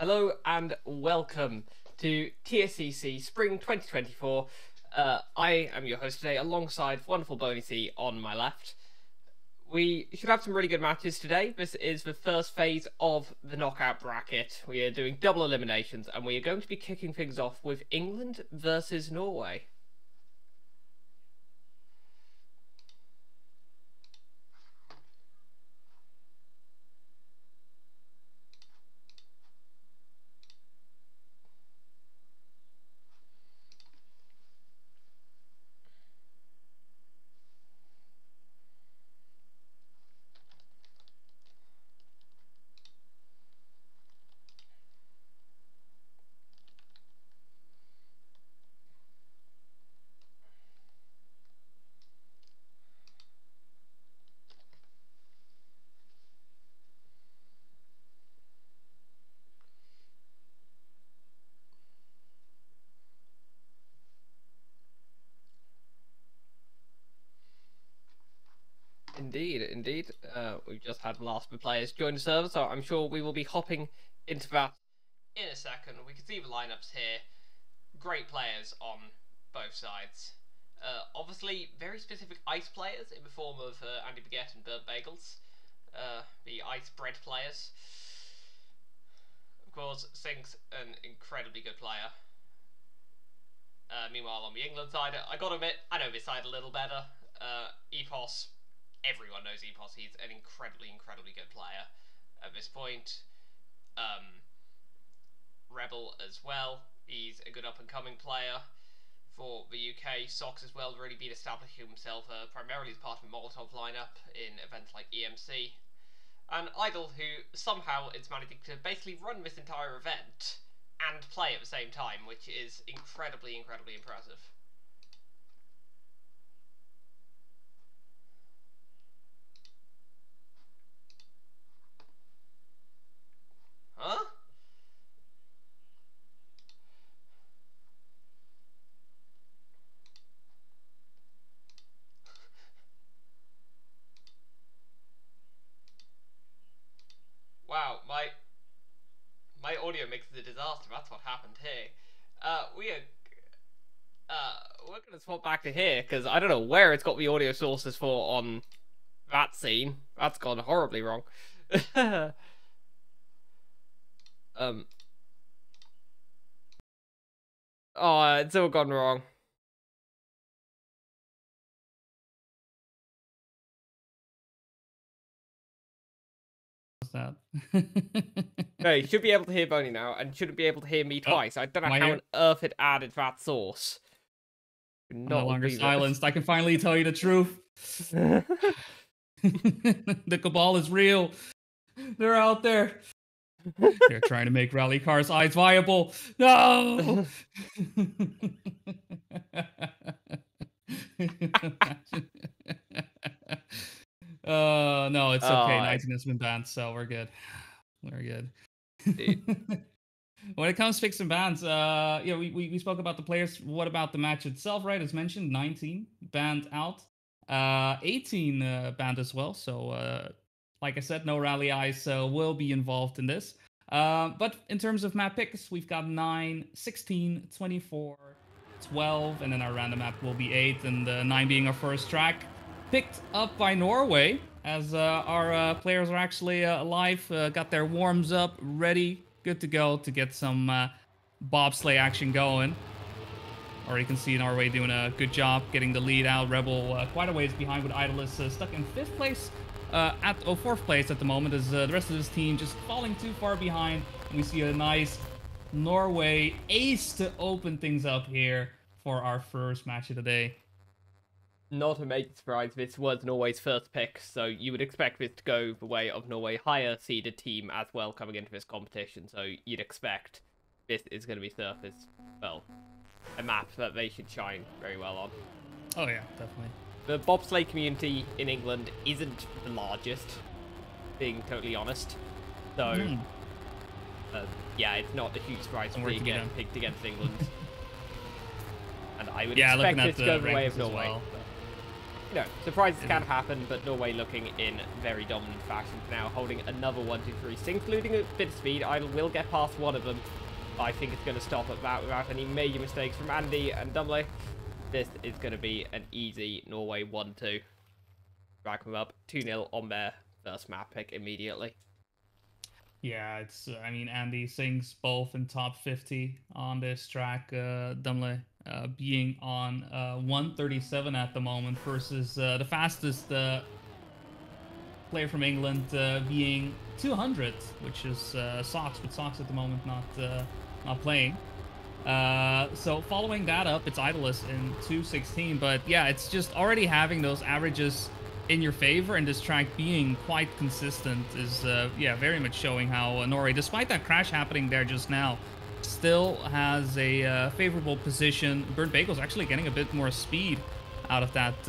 Hello and welcome to TSCC Spring 2024. I am your host today alongside wonderful Boney C on my left. We should have some really good matches today. This is the first phase of the knockout bracket. We are doing double eliminations and we are going to be kicking things off with England versus Norway. Indeed, indeed. We've just had last of the players join the server, so I'm sure we will be hopping into that in a second. We can see the lineups here. Great players on both sides. Obviously, very specific ice players in the form of Andy Baguette and Bert Bagels, the ice bread players. Of course, Sinks, an incredibly good player. Meanwhile, on the England side, I gotta admit, I know this side a little better. Epos. Everyone knows Epos, he's an incredibly good player at this point. Rebel as well, he's a good up-and-coming player for the UK. Sox as well, really been establishing himself primarily as part of the Molotov lineup in events like EMC. And Idol, who somehow is managing to basically run this entire event and play at the same time, which is incredibly impressive. Huh? Wow, my audio mix is a disaster. That's what happened here. We're gonna swap back to here because I don't know where it's got the audio sources for on that scene. That's gone horribly wrong. Oh, it's all gone wrong. What's that? No, you should be able to hear Boney now, and shouldn't be able to hear me twice. I don't know how on earth it added that source. I'm no longer silenced. I can finally tell you the truth. The cabal is real. They're out there. They're trying to make rally cars eyes viable. No. No, it's okay. Nighting has been banned, so we're good. We're good. When it comes to fixing bans, yeah, we spoke about the players. What about the match itself? Right, as mentioned, 19 banned out, 18 banned as well. So. Like I said, no rally eyes will be involved in this. But in terms of map picks, we've got 9, 16, 24, 12, and then our random map will be 8, and 9 being our first track. Picked up by Norway, as our players are actually alive, got their warms up, ready, good to go to get some bobsleigh action going. Or you can see Norway doing a good job getting the lead out. Rebel quite a ways behind with Idol is stuck in 5th place. At 4th place at the moment is the rest of this team just falling too far behind. We see a nice Norway ace to open things up here for our first match of the day. Not a major surprise, this was Norway's first pick, so you would expect this to go the way of Norway higher seeded team as well coming into this competition, so you'd expect this is going to be surface, well, a map that they should shine very well on. Oh yeah, definitely. The bobsleigh community in England isn't the largest, being totally honest. So, yeah, it's not a huge surprise to be picked against England. And I would expect it to go the way of Norway. Well. you know, surprises can happen, but Norway looking in very dominant fashion now, holding another 1-2-3. Sinks losing a bit of speed. Idol will get past one of them. I think it's going to stop at that without any major mistakes from Andy and Dumley. This is going to be an easy Norway 1-2. Rack them up 2-0 on their first map pick immediately. Yeah, it's, I mean, Andy Sinks both in top 50 on this track. Dumley being on 137 at the moment versus the fastest player from England being 200, which is Sox, but Sox at the moment not playing. So following that up, it's Idolus in 216, but yeah, it's just already having those averages in your favor, and this track being quite consistent is, yeah, very much showing how Norway, despite that crash happening there just now, still has a favorable position. Burnt Bagels actually getting a bit more speed out of that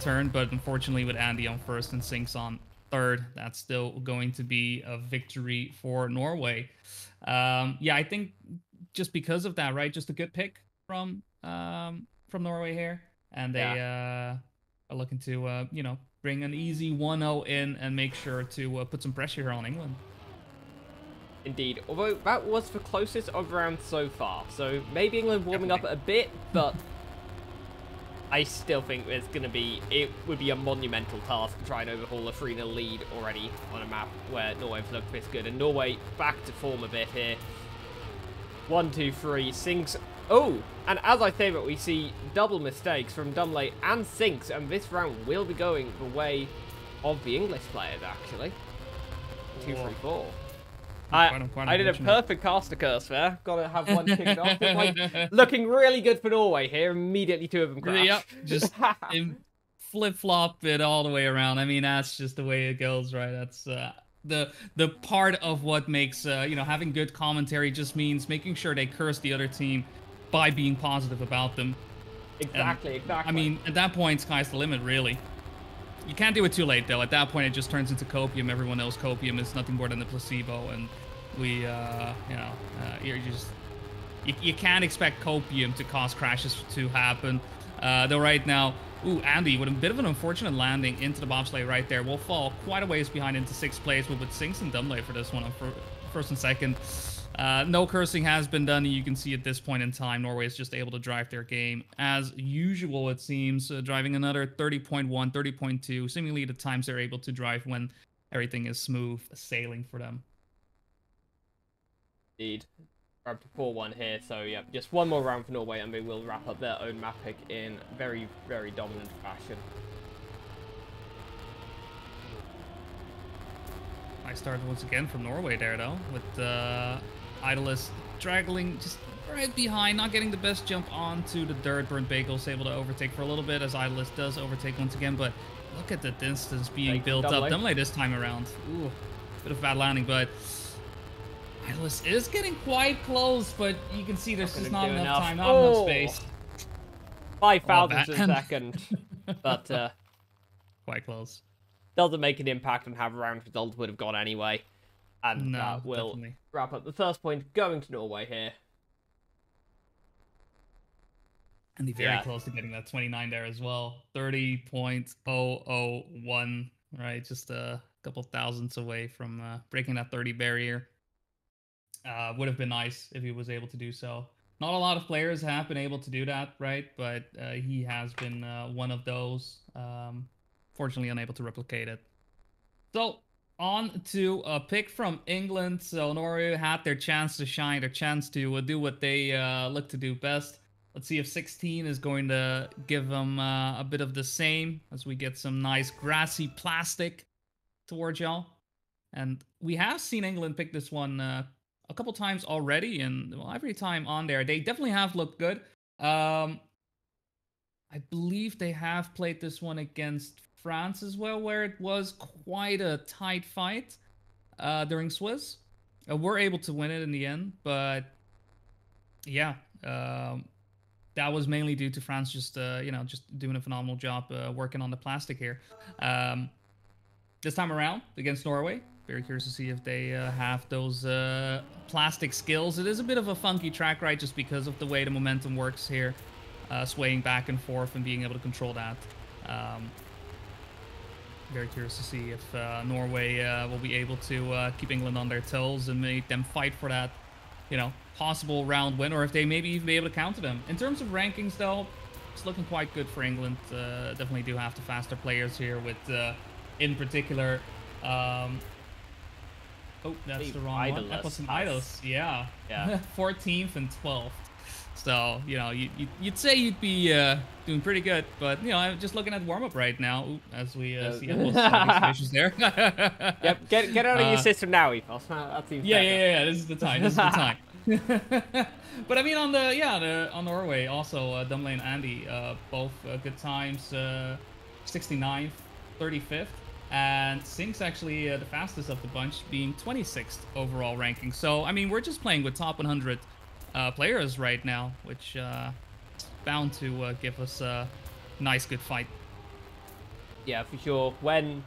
turn, but unfortunately with Andy on first and Sinks on third, that's still going to be a victory for Norway. Yeah, I think just because of that, right? Just a good pick from Norway here, and they are looking to, you know, bring an easy 1-0 in and make sure to put some pressure here on England. Indeed, although that was the closest of round so far, so maybe England warming up a bit, but I still think there's going to be, it would be a monumental task to try and overhaul a 3-0 lead already on a map where Norway's looked this good, and Norway back to form a bit here. 1-2-3, Sinks. Oh, and as I say that, we see double mistakes from Dumley and Sinks, and this round will be going the way of the English players, actually. 2-3-4. I did a perfect caster curse there. Got to have one kicked off. Like, looking really good for Norway here. Immediately two of them crash. Yep, just flip-flop it all the way around. I mean, that's just the way it goes, right? That's... The part of what makes, you know, having good commentary just means making sure they curse the other team by being positive about them. Exactly, exactly. I mean, at that point, sky's the limit, really. You can't do it too late, though. At that point, it just turns into copium. Everyone else copium is nothing more than a placebo, and we, you know, you're just... You can't expect copium to cause crashes to happen, though right now... Ooh, Andy, with a bit of an unfortunate landing into the bobsleigh right there, will fall quite a ways behind into sixth place. We'll put Sinks and Dumley for this one on first and second. No cursing has been done, and you can see at this point in time, Norway is just able to drive their game as usual, it seems, driving another 30.1, 30.2, seemingly the times they're able to drive when everything is smooth sailing for them. Indeed. Up to 4-1 here, so yeah, just one more round for Norway and they will wrap up their own map pick in very, very dominant fashion. I started once again from Norway there, though, with Idolus draggling just right behind, not getting the best jump onto the dirt. Burnt Bagels able to overtake for a little bit as Idolus does overtake once again, but look at the distance being built up. Dumley this time around. Ooh, bit of bad landing, but... Idolus is getting quite close, but you can see there's just not enough time, not enough space. 5 thousandths a second, but quite close. Doesn't make an impact on how the round result would have gone anyway. And no, that will definitely wrap up the first point going to Norway here. And they're very close to getting that 29 there as well. 30.001, right? Just a couple thousandths away from breaking that 30 barrier. Would have been nice if he was able to do so. Not a lot of players have been able to do that, right? But he has been one of those. Fortunately, unable to replicate it. So, on to a pick from England. So, Norway had their chance to shine, their chance to do what they look to do best. Let's see if 16 is going to give them a bit of the same as we get some nice grassy plastic towards y'all. And we have seen England pick this one a couple times already, and well, every time on there, they definitely have looked good. I believe they have played this one against France as well, where it was quite a tight fight during Swiss. We're able to win it in the end, but yeah, that was mainly due to France just, you know, just doing a phenomenal job working on the plastic here. This time around against Norway, very curious to see if they have those plastic skills. It is a bit of a funky track, right? Just because of the way the momentum works here, swaying back and forth and being able to control that. Very curious to see if Norway will be able to keep England on their toes and make them fight for that, you know, possible round win, or if they maybe even be able to counter them. In terms of rankings, though, it's looking quite good for England. Definitely do have the faster players here with, in particular, oh, that's the wrong one. Epos and Idols, yeah. Yeah. 14th and 12th. So, you know, you'd say you'd be doing pretty good, but, you know, I'm just looking at warm-up right now. Ooh, as we see Epos issues there. Yep, get out of your system now, Epos. That seems yeah, this is the time, this is the time. But I mean, on the, yeah, on Norway also, Dumley and Andy, both good times, 69th, 35th. And Sinks actually the fastest of the bunch, being 26th overall ranking. So, I mean, we're just playing with top 100 players right now, which is bound to give us a nice, good fight. Yeah, for sure. When,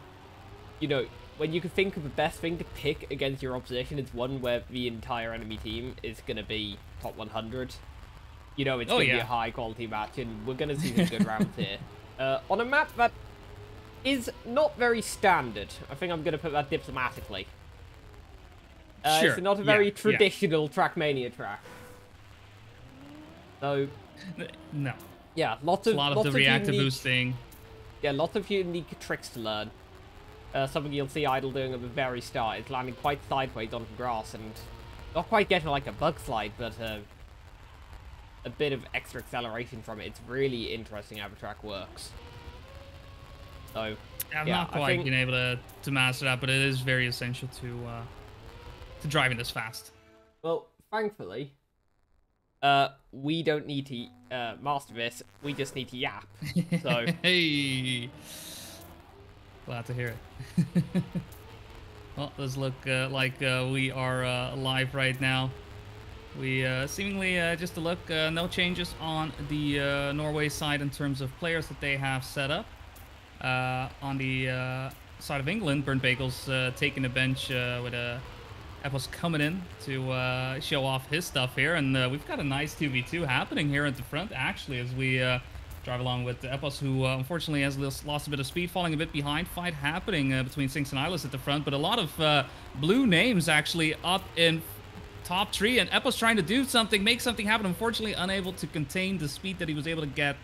you know, when you can think of the best thing to pick against your opposition, it's one where the entire enemy team is going to be top 100. You know, it's going to be a high-quality match, and we're going to see some good rounds here. On a map that is not very standard. I think I'm going to put that diplomatically. Sure. It's not a very traditional Trackmania track. So, no. Yeah, lots of reactive boosting. Yeah, lots of unique tricks to learn. Something you'll see Idol doing at the very start is landing quite sideways onto grass and not quite getting like a bug slide, but a bit of extra acceleration from it. It's really interesting how the track works. So, I've not quite been able to master that, but it is very essential to driving this fast. Well, thankfully, we don't need to master this. We just need to yap. So, hey, glad to hear it. Well, does look like we are live right now. We seemingly, just to look, no changes on the Norway side in terms of players that they have set up. On the side of England, Burnt Bagels taking the bench with Epos coming in to show off his stuff here. And we've got a nice 2v2 happening here at the front, actually, as we drive along with Epos, who unfortunately has lost a bit of speed, falling a bit behind. Fight happening between Sinks and Eyeless at the front, but a lot of blue names actually up in top three. And Epos trying to do something, make something happen, unfortunately unable to contain the speed that he was able to get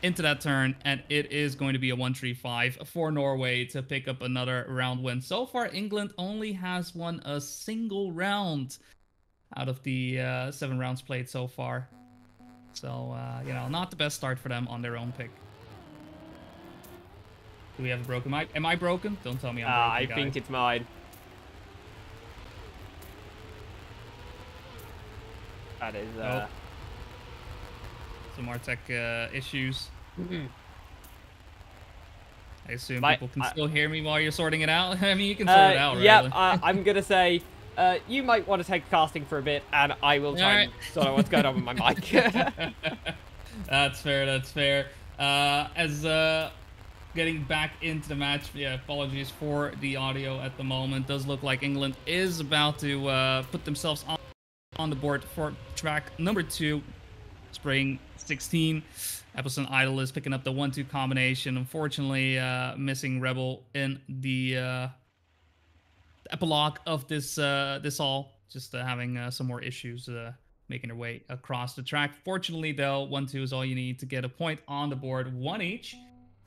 into that turn, and it is going to be a 1-3-5 for Norway to pick up another round win. So far, England only has won a single round out of the 7 rounds played so far. So, you know, not the best start for them on their own pick. Do we have a broken mic? Am I broken? Don't tell me I'm broken, guys. I think it's mine. That is, nope. Some more tech issues. I assume people can still hear me while you're sorting it out. I mean, you can sort it out, right? Yeah, I'm going to say you might want to take casting for a bit, and I will try and sort out what's going on with my mic. That's fair, that's fair. As getting back into the match, yeah, apologies for the audio at the moment. Does look like England is about to put themselves on the board for track number 2. Spring 16. Epos and Idol is picking up the 1-2 combination. Unfortunately, missing Rebel in the epilogue of this this all. Just having some more issues making their way across the track. Fortunately, though, 1-2 is all you need to get a point on the board, 1 each.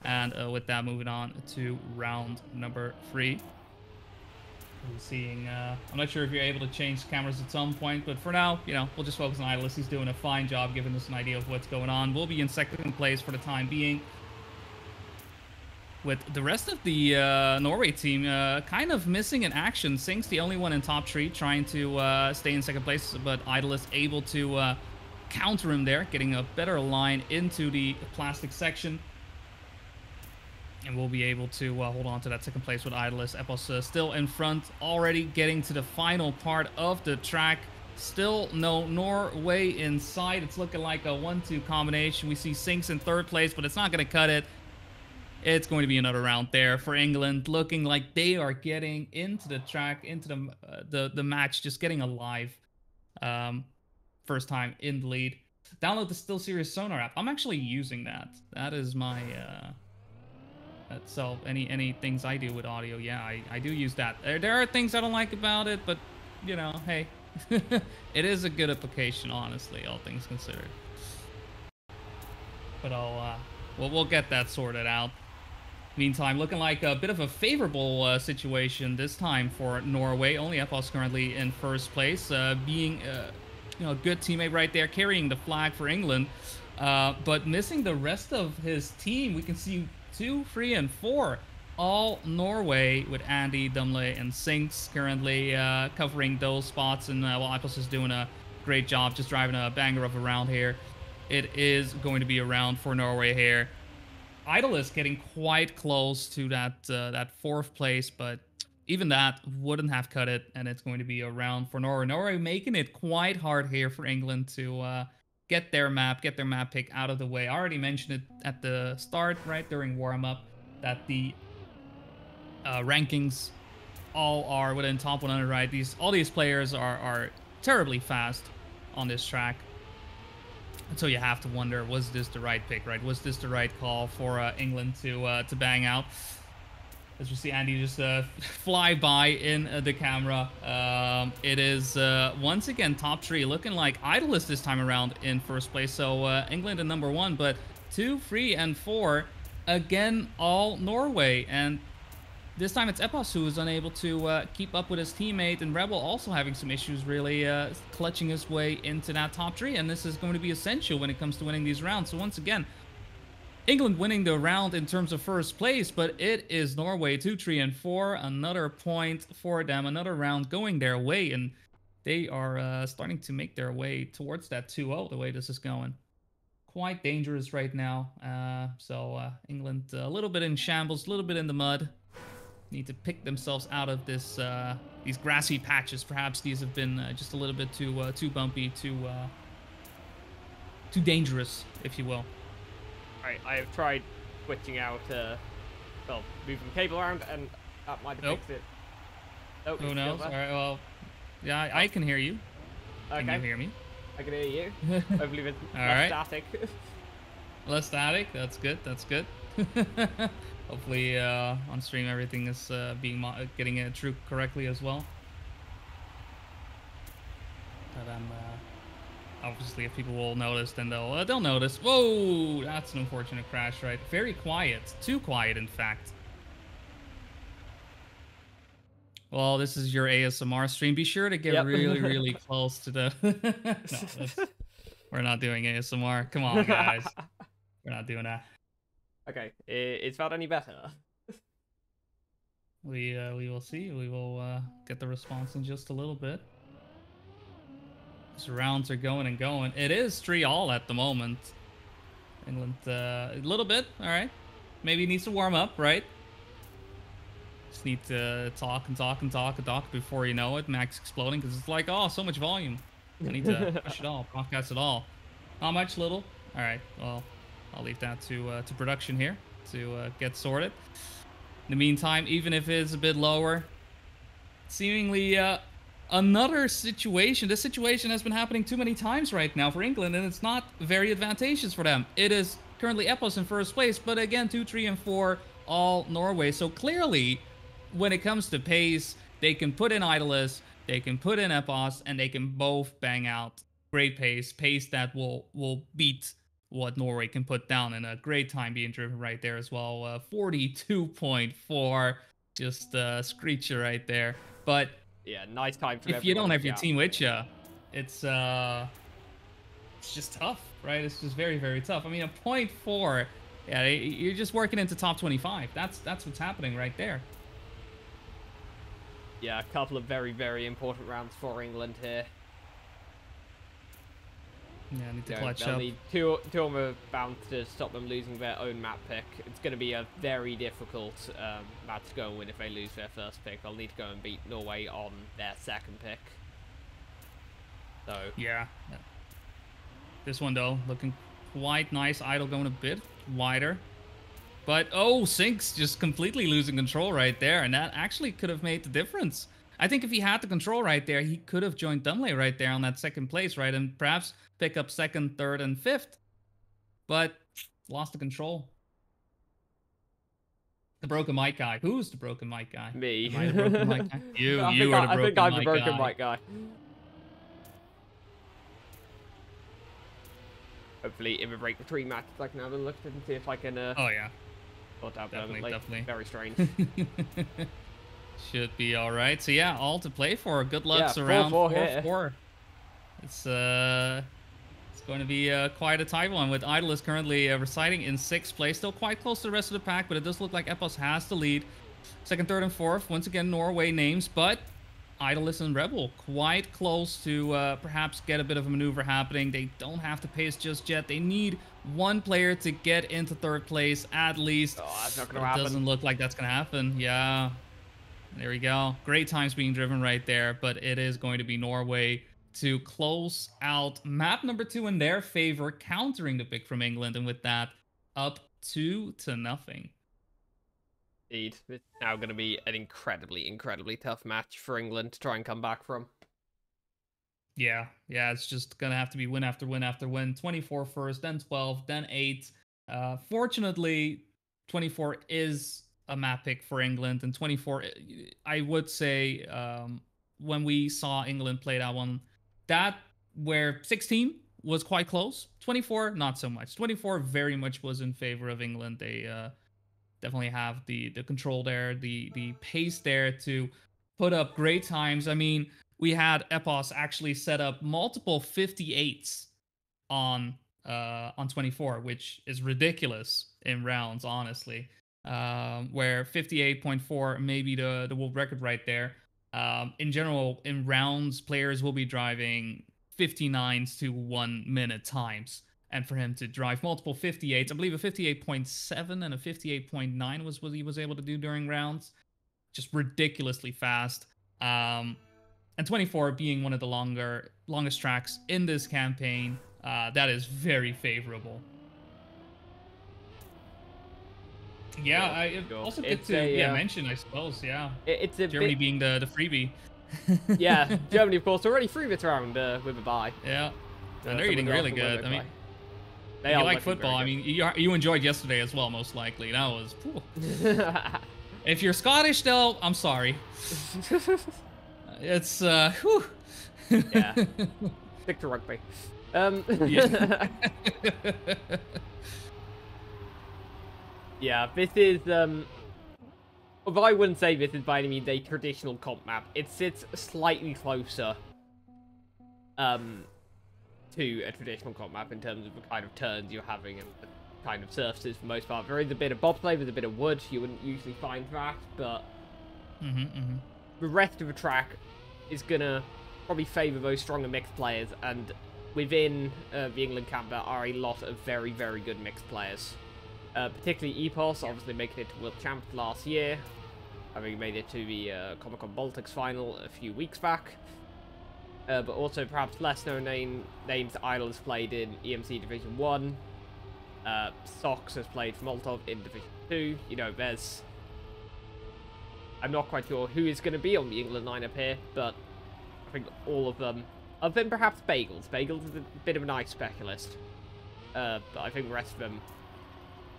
And with that, moving on to round number 3. I'm seeing, I'm not sure if you're able to change cameras at some point, but for now, you know, we'll just focus on Idolist. He's doing a fine job giving us an idea of what's going on. We'll be in second place for the time being. With the rest of the Norway team kind of missing in action. Sinks the only one in top 3 trying to stay in second place, but Idolist able to counter him there, getting a better line into the plastic section. And we'll be able to hold on to that second place with Idolist. Epos still in front, already getting to the final part of the track. Still no Norway inside. It's looking like a 1-2 combination. We see Sinks in third place, but it's not going to cut it. It's going to be another round there for England, looking like they are getting into the track, into the match, just getting alive. First time in the lead. Download the Still Serious Sonar app. I'm actually using that. That is my... So any things I do with audio, yeah, I do use that. There are things I don't like about it, but you know, hey, it is a good application, honestly, all things considered. But we'll get that sorted out. Meantime, looking like a bit of a favorable situation this time for Norway. Only Epos currently in first place, being you know, a good teammate right there, carrying the flag for England, but missing the rest of his team. We can see 2, 3, and 4, all Norway, with Andy, Dumley, and Sinks currently covering those spots. And well, Epos is doing a great job, just driving a banger of a round here. It is going to be a round for Norway here. Idol is getting quite close to that that fourth place, but even that wouldn't have cut it, and it's going to be a round for Norway. Norway making it quite hard here for England to get their map pick out of the way. I already mentioned it at the start, right during warm-up, that the rankings all are within top 100, right? All these players are terribly fast on this track. So you have to wonder, was this the right pick, right? Was this the right call for England to bang out? As we see Andy just fly by in the camera. It is, once again, top 3, looking like Idol is this time around in first place. So England in number 1, but 2, 3, and 4, again, all Norway. And this time it's Epos who is unable to keep up with his teammate, and Rebel also having some issues really clutching his way into that top 3, and this is going to be essential when it comes to winning these rounds. So once again, England winning the round in terms of first place, but it is Norway 2, 3, and 4, another point for them, another round going their way, and they are starting to make their way towards that 2-0 the way this is going. Quite dangerous right now, so England a little bit in shambles, a little bit in the mud. Need to pick themselves out of this these grassy patches. Perhaps these have been just a little bit too bumpy, too dangerous, if you will. Alright, I have tried switching out, well, moving the cable around, and that might have fixed it. Nope, who knows? Alright, well, yeah, I can hear you. Okay. Can you hear me? I can hear you. Hopefully it's less static. Less static? That's good, that's good. Hopefully on stream everything is getting it true correctly as well. But obviously if people will notice, then they'll notice. Whoa, that's an unfortunate crash, right? Very quiet, too quiet in fact. Well, this is your ASMR stream. Be sure to get really close to the. No, we're not doing ASMR. Come on, guys. We're not doing that. Okay, is that any better? We will see. We will get the response in just a little bit. These rounds are going and going. It is 3-all at the moment. England, a little bit, alright. Maybe needs to warm up, right? Just need to talk and talk and talk and talk before you know it. Max exploding, because it's like, oh, so much volume. I need to push it all, broadcast it all. Not much, little. Alright, well, I'll leave that to production here to get sorted. In the meantime, even if it's a bit lower, seemingly another situation. This situation has been happening too many times right now for England, and it's not very advantageous for them. It is currently Epos in first place, but again, 2, 3, and 4, all Norway. So clearly, when it comes to pace, they can put in Idolist, they can put in Epos, and they can both bang out great pace that will beat what Norway can put down, in a great time being driven right there as well. 42.4, just screecher right there. But yeah, nice time for if you don't have your team with you, it's just tough, right? It's just very, very tough. I mean, a 0.4, yeah, you're just working into top 25. That's what's happening right there. Yeah, a couple of very, very important rounds for England here. Yeah, I need to clutch up. Need two of them are bound to stop them losing their own map pick. It's going to be a very difficult match to go and win if they lose their first pick. They'll need to go and beat Norway on their second pick. So yeah. This one though, looking quite nice. Idol going a bit wider, but oh, Sinks just completely losing control right there, and that actually could have made the difference. I think if he had the control right there, he could have joined Dumley right there on that second place, right? And perhaps pick up second, third, and fifth. But lost the control. The broken mic guy. Who's the broken mic guy? Me. Am I the broken mic guy? You. You are the broken mic guy. I think I'm the broken mic guy. Hopefully, in the break between matches, I can have a look and see if I can. Oh yeah. Definitely. Very strange. Should be all right. So yeah, all to play for. Good luck around 4-4. It's going to be quite a tight one. With Idol is currently residing in 6th place, still quite close to the rest of the pack, but it does look like Epos has the lead. 2nd, 3rd, and 4th. Once again, Norway names, but Idol and Rebel quite close to perhaps get a bit of a maneuver happening. They don't have to pace just yet. They need one player to get into 3rd place at least. Oh, that's not gonna happen. It doesn't look like that's going to happen. Yeah. There we go. Great times being driven right there, but it is going to be Norway to close out map number 2 in their favor, countering the pick from England, and with that, up 2-0. Indeed. It's now going to be an incredibly, incredibly tough match for England to try and come back from. Yeah, yeah, it's just going to have to be win after win after win. 24 first, then 12, then 8. Fortunately, 24 is a map pick for England, and 24, I would say, when we saw England play that one, that where 16 was quite close, 24 not so much. 24 very much was in favor of England. They definitely have the control there, the pace there to put up great times. I mean, we had Epos actually set up multiple 58s on 24, which is ridiculous in rounds, honestly. Where 58.4 maybe the world record right there. In general, in rounds, players will be driving 59s to 1 minute times. And for him to drive multiple 58s, I believe a 58.7 and a 58.9 was what he was able to do during rounds. Just ridiculously fast. And 24 being one of the longest tracks in this campaign, that is very favorable. Yeah, I also get to mention, I suppose, yeah. It's a Germany being the freebie. Yeah, Germany, of course, already through this round with a bye. Yeah, and they're eating really good. I mean, they are like football. I mean, you enjoyed yesterday as well, most likely. That was... If you're Scottish, though, I'm sorry. It's, whew. Yeah, stick to rugby. Yeah. Yeah, this is, although I wouldn't say this is by any means a traditional comp map, it sits slightly closer to a traditional comp map in terms of the kind of turns you're having and the kind of surfaces for the most part. There is a bit of bobsleigh, there's a bit of wood, you wouldn't usually find that, but the rest of the track is going to probably favour those stronger mixed players, and within the England camp there are a lot of very, very good mixed players. Particularly Epos, obviously making it to World Champ last year, having made it to the Comic-Con Baltics final a few weeks back. But also perhaps less known names Idol has played in EMC Division 1. Sox has played for Molotov in Division 2. You know, there's... I'm not quite sure who is going to be on the England lineup here, but I think all of them, other than perhaps Bagels. Bagels is a bit of an ice specialist. But I think the rest of them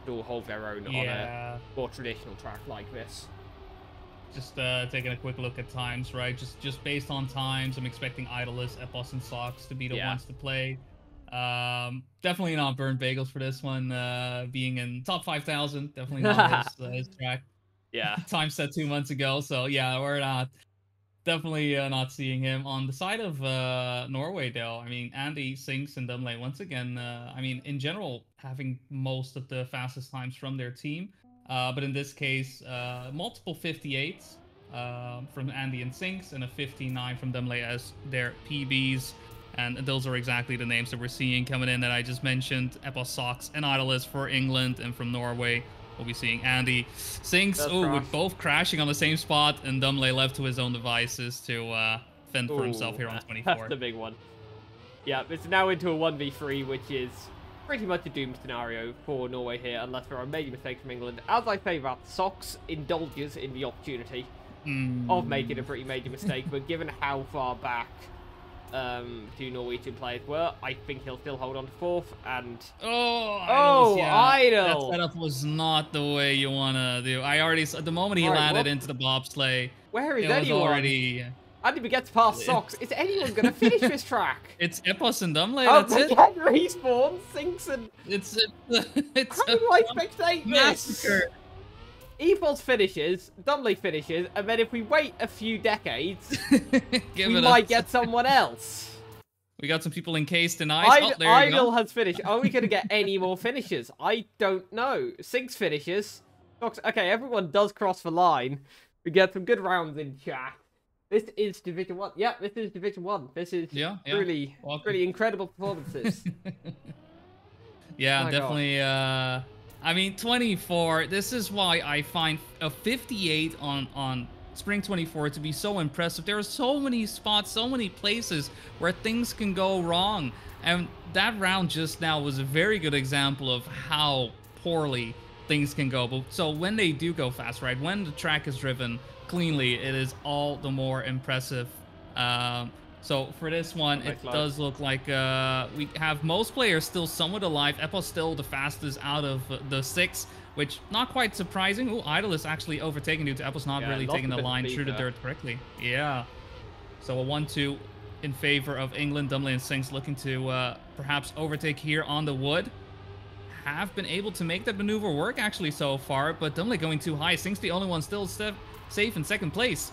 all hold their own on a more traditional track like this. Just taking a quick look at times, right? Just based on times, I'm expecting Idolist, Epos, and Sox to be the ones to play. Definitely not Burnt Bagels for this one, being in top 5,000. Definitely not his track. Yeah. Time set 2 months ago, so yeah, we're not... Definitely not seeing him. On the side of Norway, though, I mean, Andy, Sinks, and Dumley, once again, I mean, in general, having most of the fastest times from their team. But in this case, multiple 58s from Andy and Sinks, and a 59 from Dumley as their PBs. And those are exactly the names that we're seeing coming in that I just mentioned. Epos, Sox, and Idolist for England, and from Norway, we'll be seeing Andy, Sinks, with both crashing on the same spot, and Dumley left to his own devices to fend for himself here on 24. That's the big one. Yeah, it's now into a 1v3, which is pretty much a doomed scenario for Norway here, unless there are major mistakes from England. As I say that, Sox indulges in the opportunity of making a pretty major mistake, but given how far back to Norwegian players were. I think he'll still hold on to fourth, and... Idol! That setup was not the way you want to do. I already... The moment he landed into the bobsleigh... Where is anyone? Already... Andy Baguette past Sox. Is anyone going to finish this track? It's Epos and Dumley, that's it. Oh, respawn, Sinks and... It's how do I spectate massacre. This? Epos finishes, Dumley finishes, and then if we wait a few decades, we might get someone else. We got some people encased in ice. Idol has finished. Are we going to get any more finishes? I don't know. Sinks finishes. Sox. Okay, everyone does cross the line. We get some good rounds in chat. This is Division 1. Yeah, this is Division 1. This is really, really incredible performances. Yeah, definitely. I mean, 24. This is why I find a 58 on Spring 24 to be so impressive. There are so many spots, so many places where things can go wrong. And that round just now was a very good example of how poorly things can go. But so when they do go fast, right, when the track is driven cleanly, it is all the more impressive. So for this one, it does look like we have most players still somewhat alive. Epos still the fastest out of the six, which not quite surprising. Ooh, Idol is actually overtaking due to Epos not really taking the line through the dirt correctly. Yeah. So a 1-2 in favor of England. Dumley and Sinks looking to perhaps overtake here on the wood. Have been able to make that maneuver work actually so far, but Dumley going too high. Sinks the only one still safe in second place,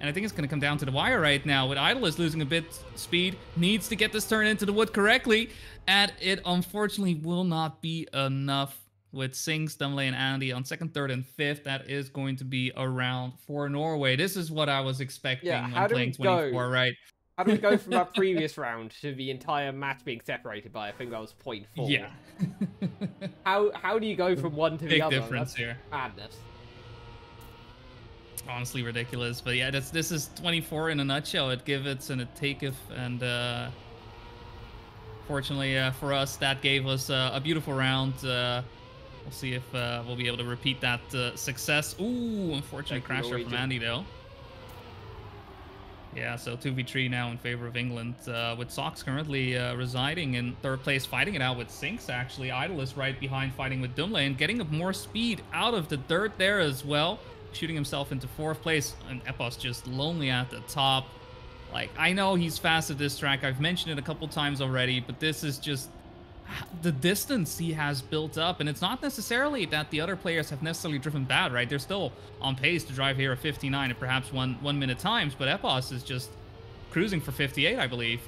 and I think it's going to come down to the wire right now. With Idol is losing a bit speed, needs to get this turn into the wood correctly, and it unfortunately will not be enough. With Sinks, Dumley and Andy on second, third and fifth, that is going to be a round for Norway. This is what I was expecting when playing 24, right? How do we go from our previous round to the entire match being separated by, I think that was 0.4? Yeah. How do you go from one to the other? Big difference here. Madness. Honestly ridiculous, but yeah, this is 24 in a nutshell. It giveth and it taketh, and fortunately for us, that gave us a beautiful round. We'll see if we'll be able to repeat that success. Ooh, unfortunate crash there from Andy, though. Yeah, so 2v3 now in favor of England, with Sox currently residing in third place, fighting it out with Sinks, actually. Idol is right behind, fighting with Dumley, and getting more speed out of the dirt there as well, shooting himself into fourth place, and Epos just lonely at the top. Like, I know he's fast at this track. I've mentioned it a couple times already, but this is just the distance he has built up, and it's not necessarily that the other players have necessarily driven bad, right? They're still on pace to drive here at 59 at perhaps one minute times, but Epos is just cruising for 58, I believe.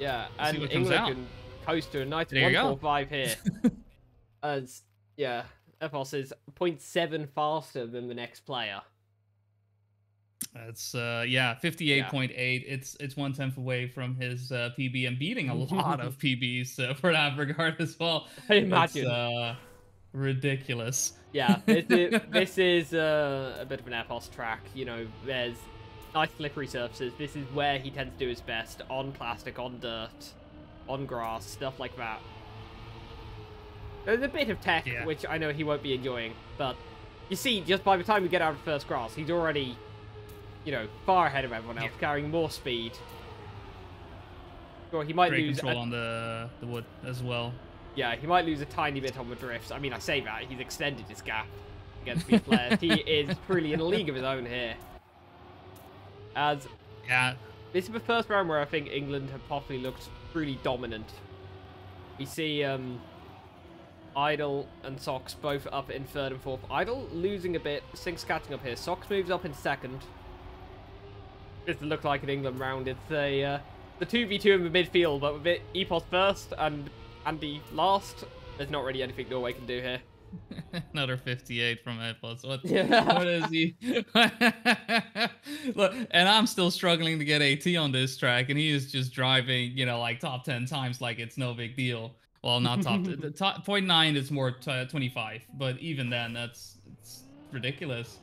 Yeah, and England can coast to a nice 145 here. As yeah, Epos is 0.7 faster than the next player. That's yeah, 58.8. It's 1/10 away from his PB, and beating a lot of PBs for that regard as well. I imagine. It's, ridiculous. Yeah, this is a bit of an Epos track. You know, there's nice slippery surfaces. This is where he tends to do his best, on plastic, on dirt, on grass, stuff like that. There's a bit of tech, which I know he won't be enjoying, but you see, just by the time we get out of first grass, he's already, you know, far ahead of everyone else, carrying more speed. Or he might lose control on the wood as well. Yeah, he might lose a tiny bit on the drifts. I mean, I say that, he's extended his gap against these players. He is truly in a league of his own here. As this is the first round where I think England have possibly looked truly dominant. We see Idol and Sox both up in third and fourth. Idol losing a bit, Sinks catching up here. Sox moves up in second. This looks like an England round. It's a the 2v2 in the midfield, but with Epos first and Andy last. There's not really anything Norway can do here. Another 58 from Epos. What is he? Look, and I'm still struggling to get AT on this track, and he is just driving, you know, like top 10 times like it's no big deal. Well, not top. The top 0.9 is more 25, but even then, it's ridiculous.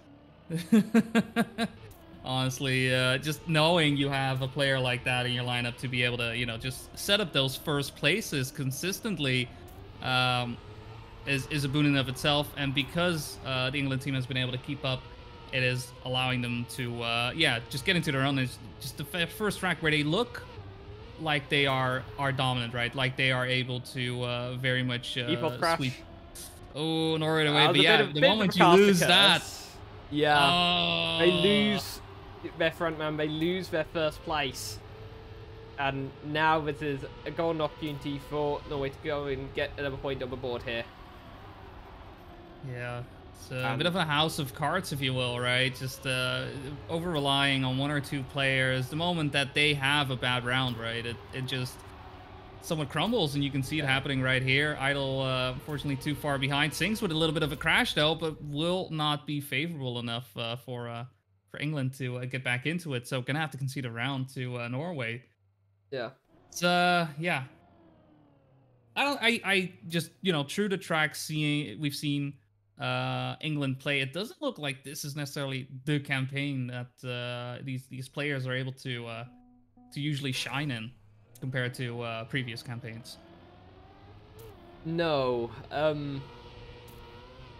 Honestly, just knowing you have a player like that in your lineup to be able to, you know, just set up those first places consistently is a boon in of itself. And because the England team has been able to keep up, it is allowing them to, just get into their own. It's just the first track where they look like they are dominant, right? Like they are able to very much sweep. Oh, Norway away, but yeah, the moment you lose that, yeah, they lose their front man, they lose their first place, and now this is a golden opportunity for Norway to go and get another point on the board here. Yeah, it's a bit of a house of cards, if you will, right? Just over relying on one or two players. The moment that they have a bad round, right, it just somewhat crumbles, and you can see it happening right here. Idol, unfortunately, too far behind. Sinks with a little bit of a crash, though, but will not be favorable enough for England to get back into it. So gonna have to concede a round to Norway. Yeah. It's yeah. I just, you know, true to track, we've seen England play. It doesn't look like this is necessarily the campaign that these players are able to usually shine in, compared to previous campaigns. No,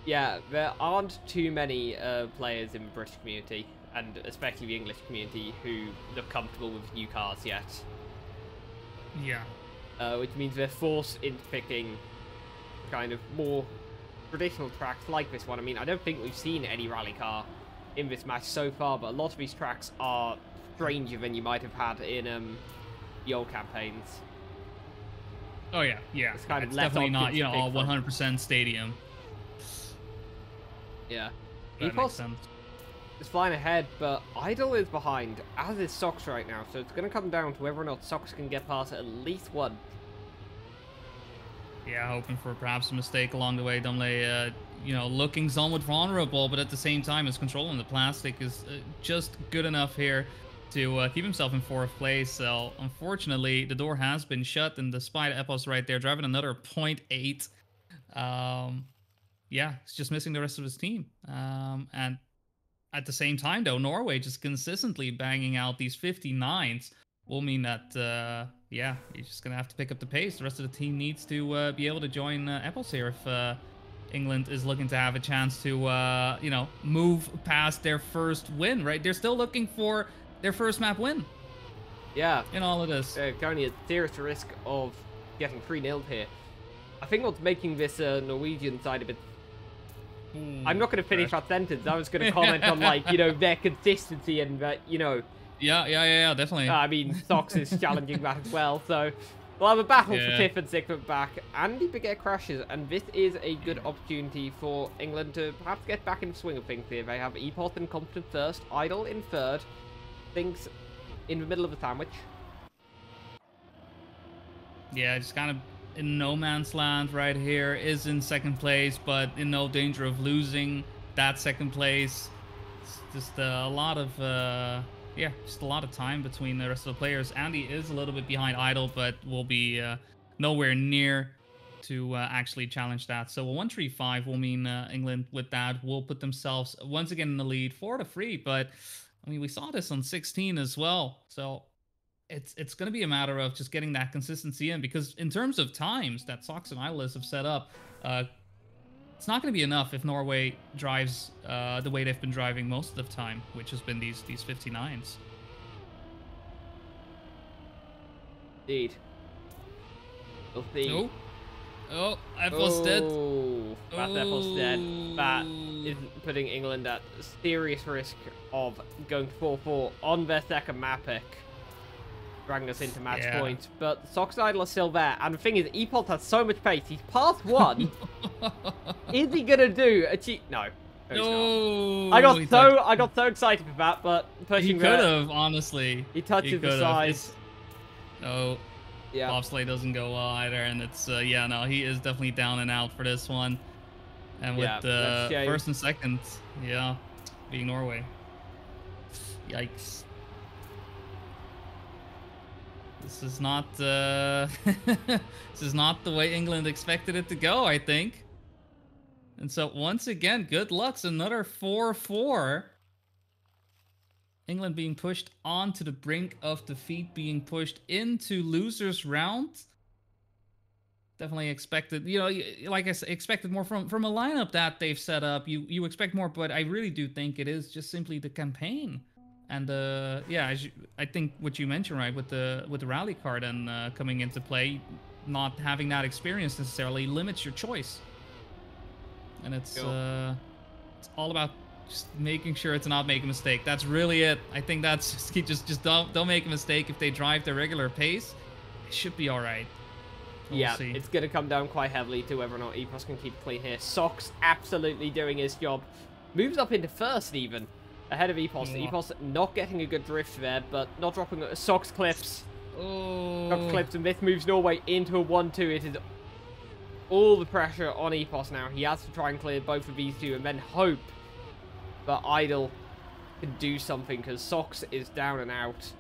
yeah, there aren't too many players in the British community, and especially the English community, who look comfortable with new cars yet. Yeah. Which means they're forced into picking kind of more traditional tracks like this one. I mean, I don't think we've seen any rally car in this match so far, but a lot of these tracks are stranger than you might have had in the old campaigns. Oh yeah, yeah. It's kind of definitely not, you know, 100% stadium. Yeah. Epos is flying ahead, but Idol is behind, as is Sox right now, so it's going to come down to whether or not Sox can get past at least one. Yeah, hoping for perhaps a mistake along the way. Dumley, you know, looking somewhat vulnerable, but at the same time, his control on the plastic is just good enough here to keep himself in fourth place. So unfortunately, the door has been shut, and despite Epos right there driving another 0.8, yeah, he's just missing the rest of his team. And at the same time, though, Norway just consistently banging out these 59s will mean that, yeah, he's just going to have to pick up the pace. The rest of the team needs to be able to join Epos here if England is looking to have a chance to, you know, move past their first win, right? They're still looking for their first map win. Yeah. In all of this. Currently at serious risk of getting 3-0 here. I think what's making this Norwegian side a bit... I'm not going to finish that sentence. I was going to comment on, like, you know, their consistency and that, you know... Yeah, definitely. I mean, Sox is challenging that as well, so... We'll have a battle for 5th and 6th back. Andy Baguette crashes, and this is a good opportunity for England to perhaps get back in the swing of things here. They have Epos in competent first, Idol in third, Things in the middle of the sandwich. Yeah, just kind of in no man's land right here, is in second place, but in no danger of losing that second place. It's just a lot of, yeah, just a lot of time between the rest of the players. Andy is a little bit behind Idol, but will be nowhere near to actually challenge that. So a 1-3-5 will mean England with that will put themselves once again in the lead 4-3, but... I mean, we saw this on 16 as well, so it's going to be a matter of just getting that consistency in, because in terms of times that Sox and Idol have set up, it's not going to be enough if Norway drives the way they've been driving most of the time, which has been these 59s. Indeed. We'll see. Oh. Oh, Epos dead. That's Epos dead. That is putting England at serious risk of going 4-4 on their second map pick, dragging us into match point. But Sox and Idol are still there. And the thing is, Epos has so much pace. He's past one. Is he gonna do a cheat? No. No. I got so excited for that, but pushing. He could have, honestly. He touches the sides. No. Yeah. Bobsleigh doesn't go well either, and it's yeah, no, he is definitely down and out for this one. And with first and second, yeah, being Norway. Yikes. This is not this is not the way England expected it to go, I think. And so once again, good luck's another 4-4. England being pushed onto the brink of defeat, being pushed into losers round. Definitely expected, you know, like I said, expected more from a lineup that they've set up. You expect more, but I really do think it is just simply the campaign And yeah, I think what you mentioned, right, with the rally card and coming into play, not having that experience necessarily limits your choice. And it's all about just making sure it's not making a mistake. That's really it. I think that's just don't make a mistake. If they drive their regular pace, it should be all right. We'll see. It's going to come down quite heavily to whether or not Epos can keep clean here. Sox absolutely doing his job. Moves up into first even, ahead of Epos. Yeah. Epos not getting a good drift there, but not dropping. Sox clips. Oh. Sox clips, and this moves Norway into a 1-2. It is all the pressure on Epos now. He has to try and clear both of these two and then hope that Idol can do something, because Sox is down and out.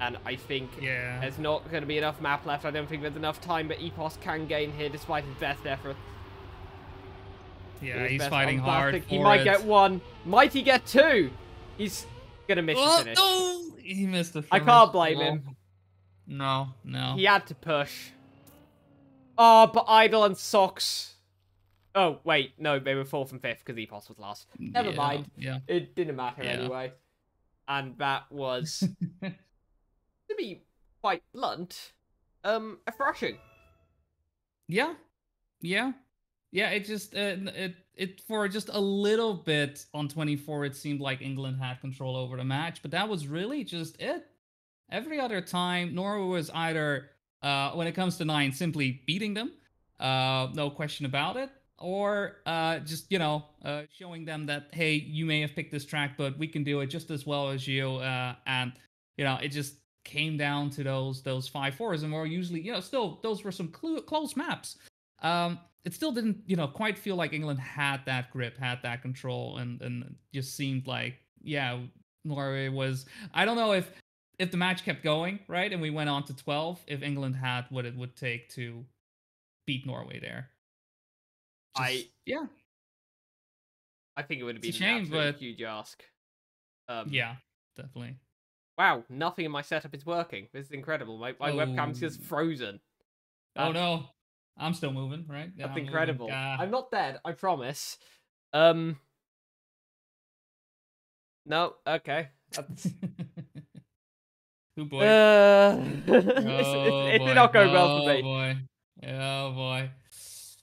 And I think there's not going to be enough map left. I don't think there's enough time, but Epos can gain here despite his best effort. Yeah, he's fighting hard for it. He might get one. Might he get two? He's going to miss the finish. No! He missed the finish. I can't blame him. No, no. He had to push. Oh, but Idol and Sox. Oh, wait. No, they were fourth and fifth because Epos was last. Never mind. Yeah. It didn't matter anyway. And that was... to be quite blunt, a thrashing. Yeah. It just it for just a little bit on 24, it seemed like England had control over the match, but that was really just it. Every other time, Norway was either when it comes to 9, simply beating them, no question about it, or just showing them that, hey, you may have picked this track, but we can do it just as well as you. And it just came down to those 5-4s, and we're usually, still, those were some close maps. It still didn't, quite feel like England had that grip, had that control, and just seemed like, Norway was... I don't know if the match kept going, right, and we went on to 12, if England had what it would take to beat Norway there. I think it would have been a shame, but huge ask. Yeah, definitely. Wow, nothing in my setup is working. This is incredible. My webcam's just frozen. Oh no, I'm still moving, right? Yeah, that's incredible. I'm not dead, I promise. No, okay. Oh boy. It did not go well for me. Oh boy. Oh boy.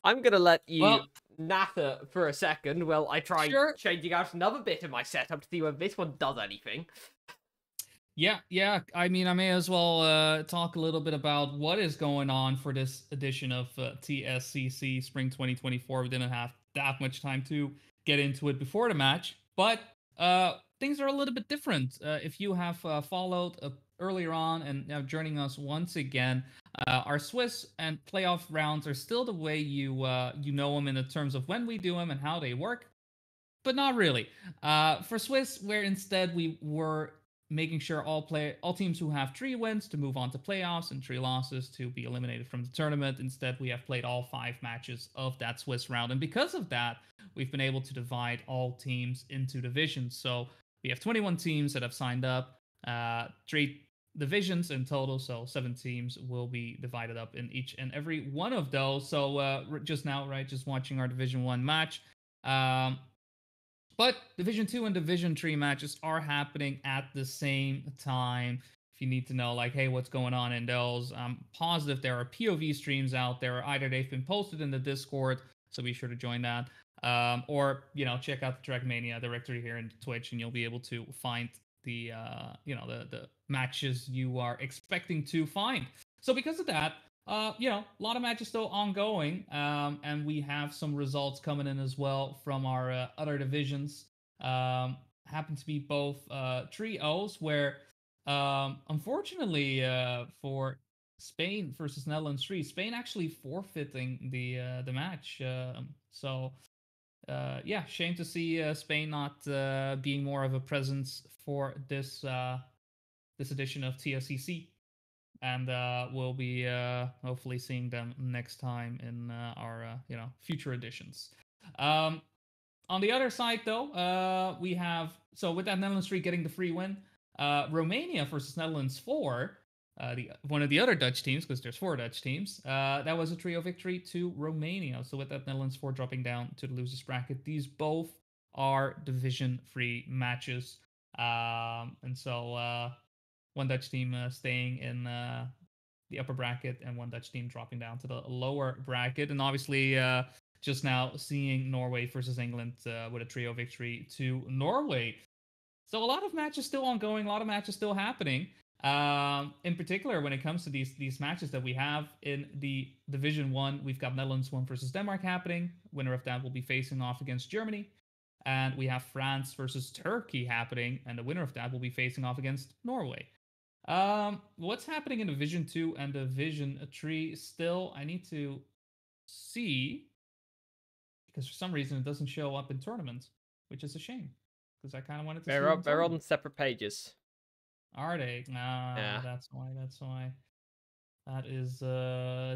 I'm gonna let you natter for a second while I try changing out another bit of my setup to see whether this one does anything. Yeah. I mean, I may as well talk a little bit about what is going on for this edition of TSCC Spring 2024. We didn't have that much time to get into it before the match, but things are a little bit different. If you have followed earlier on and now joining us once again, our Swiss and playoff rounds are still the way you know them in the terms of when we do them and how they work, but not really. For Swiss, where instead we were making sure all teams who have 3 wins to move on to playoffs and 3 losses to be eliminated from the tournament. Instead, we have played all 5 matches of that Swiss round. And because of that, we've been able to divide all teams into divisions. So we have 21 teams that have signed up, 3 divisions in total. So 7 teams will be divided up in each and every one of those. So just now, right, just watching our Division 1 match. But Division 2 and Division 3 matches are happening at the same time. If you need to know, like, hey, what's going on in those, I'm positive there are POV streams out there. Either they've been posted in the Discord, so be sure to join that. Or, check out the Trackmania directory here in Twitch, and you'll be able to find the, the matches you are expecting to find. So because of that, a lot of matches still ongoing, and we have some results coming in as well from our other divisions. Happen to be both trios, where unfortunately for Spain versus Netherlands 3, Spain actually forfeiting the match. So shame to see Spain not being more of a presence for this edition of TSCC. And we'll be hopefully seeing them next time in our future editions. On the other side, though, we have... So with that Netherlands 3 getting the free win, Romania versus Netherlands 4, one of the other Dutch teams, because there's 4 Dutch teams, that was a trio victory to Romania. So with that Netherlands 4 dropping down to the losers bracket, these both are Division 3 matches. And so one Dutch team staying in the upper bracket and one Dutch team dropping down to the lower bracket. And obviously just now seeing Norway versus England with a trio victory to Norway. So a lot of matches still ongoing, a lot of matches still happening. In particular, when it comes to these matches that we have in the Division 1, we've got Netherlands 1 versus Denmark happening. Winner of that will be facing off against Germany. And we have France versus Turkey happening, and the winner of that will be facing off against Norway. What's happening in Division 2 and Division 3 still? I need to see, because for some reason it doesn't show up in tournaments, which is a shame, because I kind of wanted to see. They're on separate pages. Are they? Yeah. That's why. That is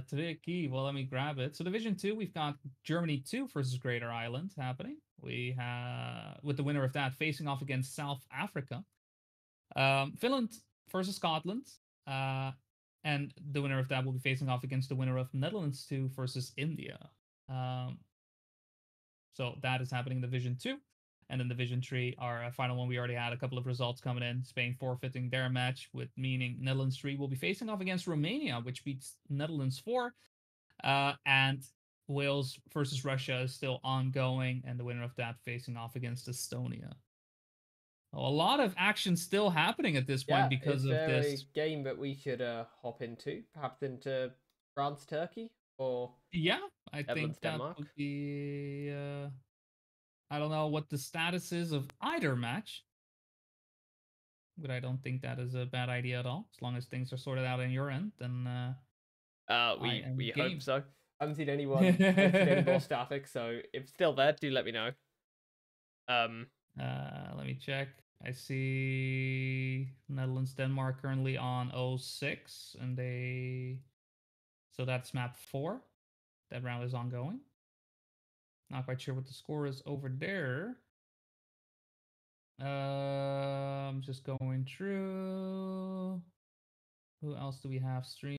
tricky. Well, let me grab it. So Division 2, we've got Germany 2 versus Greater Ireland happening. We have, with the winner of that, facing off against South Africa. Finland versus Scotland. And the winner of that will be facing off against the winner of Netherlands 2 versus India. So that is happening in Division 2. And then Division 3, our final one, we already had a couple of results coming in. Spain forfeiting their match, with meaning Netherlands 3 will be facing off against Romania, which beats Netherlands 4. And Wales versus Russia is still ongoing, and the winner of that facing off against Estonia. Well, a lot of action still happening at this point because of this game that we should hop into. Perhaps into France, Turkey, or I think Denmark. That would be... I don't know what the status is of either match, but I don't think that is a bad idea at all. As long as things are sorted out on your end, then we hope so. I haven't seen anyone any more static, so if it's still there, do let me know. Let me check. I see Netherlands, Denmark currently on 06, and they. So that's map 4. That round is ongoing. Not quite sure what the score is over there. I'm just going through. Who else do we have streaming?